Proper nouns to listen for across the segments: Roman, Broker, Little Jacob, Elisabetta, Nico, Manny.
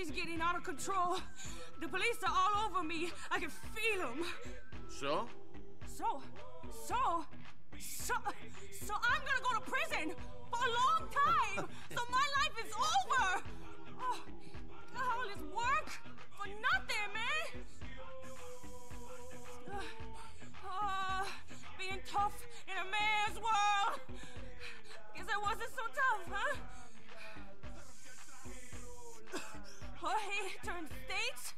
is getting out of control. The police are all over me. I can feel them. So I'm gonna go to prison for a long time. So my life is over. Oh, all this work for nothing, man. Being tough in a man's world. Guess I wasn't so tough, huh? Jorge turned state.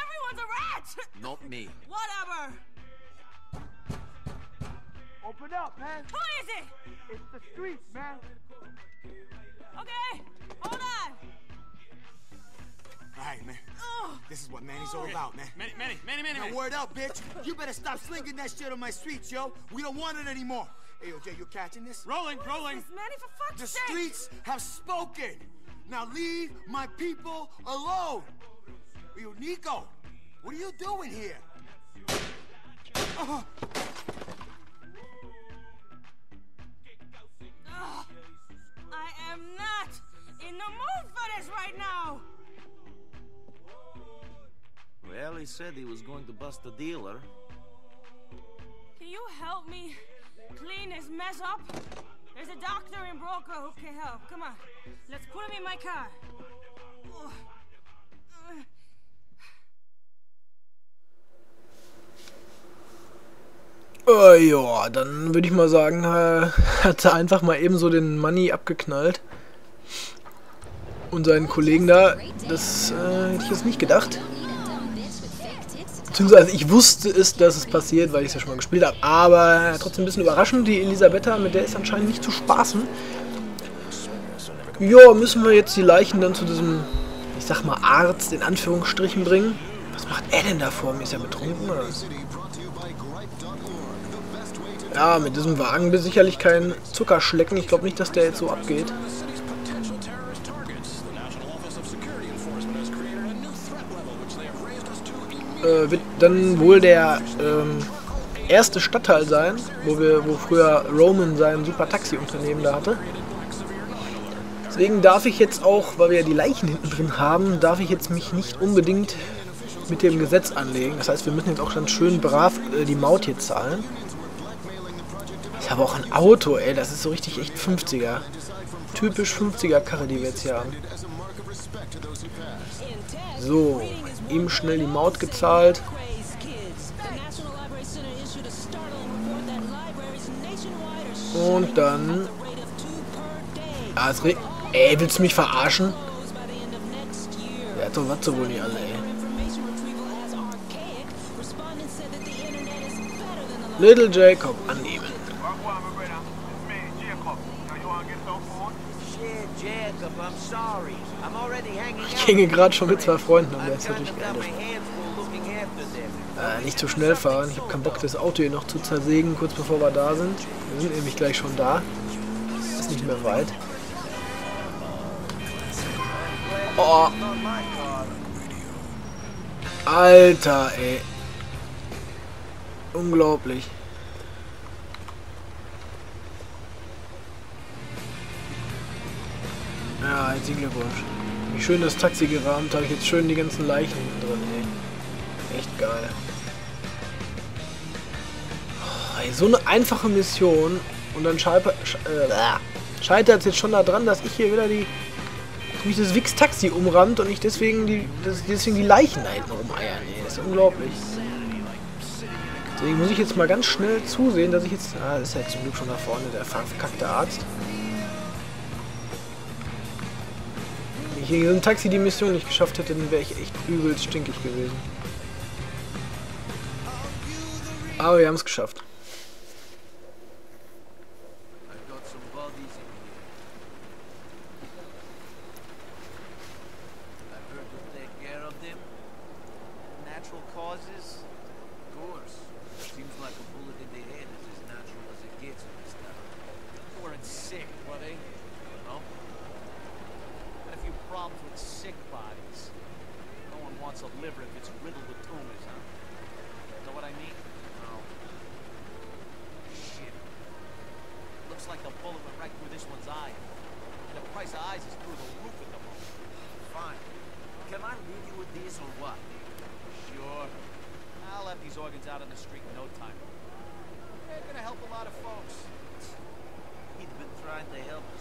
Everyone's a rat. Not me. Whatever. Open up, man. Who is it? It's the streets, man. Okay, hold on. All right, man. This is what Manny's all about, man. Manny. Now, word out, bitch. You better stop slinging that shit on my streets, yo. We don't want it anymore. Hey, OJ, you catching this? Rolling. Is this, Manny, for fuck's sake? The streets have spoken. Now leave my people alone. Yo, Nico, what are you doing here? I am not in the mood for this right now. Well, he said he was going to bust the dealer. Can you help me clean this mess up? There's a doctor in Broker who can help. Come on, let's put him in my car. Ja, dann würde ich mal sagen, hat er einfach mal eben so den Manny abgeknallt. Und seinen Kollegen da, das hätte ich jetzt nicht gedacht. Beziehungsweise ich wusste es, dass es passiert, weil ich es ja schon mal gespielt habe. Aber trotzdem ein bisschen überraschend, die Elisabetta, mit der ist anscheinend nicht zu spaßen. Ja, müssen wir jetzt die Leichen dann zu diesem, ich sag mal, Arzt in Anführungsstrichen bringen. Was macht er denn da vor mir? Ist er betrunken oder? Ja, mit diesem Wagen bin sicherlich kein Zuckerschlecken. Ich glaube nicht, dass der jetzt so abgeht. Wird dann wohl der erste Stadtteil sein, wo früher Roman sein super Taxiunternehmen da hatte. Deswegen darf ich jetzt auch, weil wir ja die Leichen hinten drin haben, darf ich jetzt mich nicht unbedingt mit dem Gesetz anlegen. Das heißt, wir müssen jetzt auch dann schön brav die Maut hier zahlen. Ich habe auch ein Auto, ey, das ist so richtig echt 50er. Typisch 50er Karre, die wir jetzt hier haben. So, ihm schnell die Maut gezahlt. Und dann... Ah, es regnet. Ey, willst du mich verarschen? Der hat so was wohl nicht alle, ey. Little Jacob annehmen. Ich hänge gerade schon mit zwei Freunden und der ist natürlich geil. Nicht zu schnell fahren, ich habe keinen Bock, das Auto hier noch zu zersägen, kurz bevor wir da sind. Wir sind nämlich gleich schon da. Ist nicht mehr weit. Oh. Alter, ey. Unglaublich. Ja, herzlichen Glückwunsch. Wie schön das Taxi gerahmt, habe ich jetzt schön die ganzen Leichen drin, ey. Echt geil. Oh, ey, so eine einfache Mission und dann scheitert es jetzt schon daran, dass ich hier wieder mich das Wix-Taxi umrammt und ich deswegen die Leichen da hinten rumeiern, ey. Das ist unglaublich. Deswegen muss ich jetzt mal ganz schnell zusehen, dass ich jetzt... Ah, das ist ja zum Glück schon da vorne, der verkackte Arzt. Wenn ich hier in einem Taxi die Mission nicht geschafft hätte, dann wäre ich echt übelst stinkig gewesen. Aber wir haben es geschafft. Price of eyes is through the roof at the moment. Fine. Can I leave you with these or what? Sure. I'll let these organs out on the street in no time. They're gonna help a lot of folks. He'd been trying to help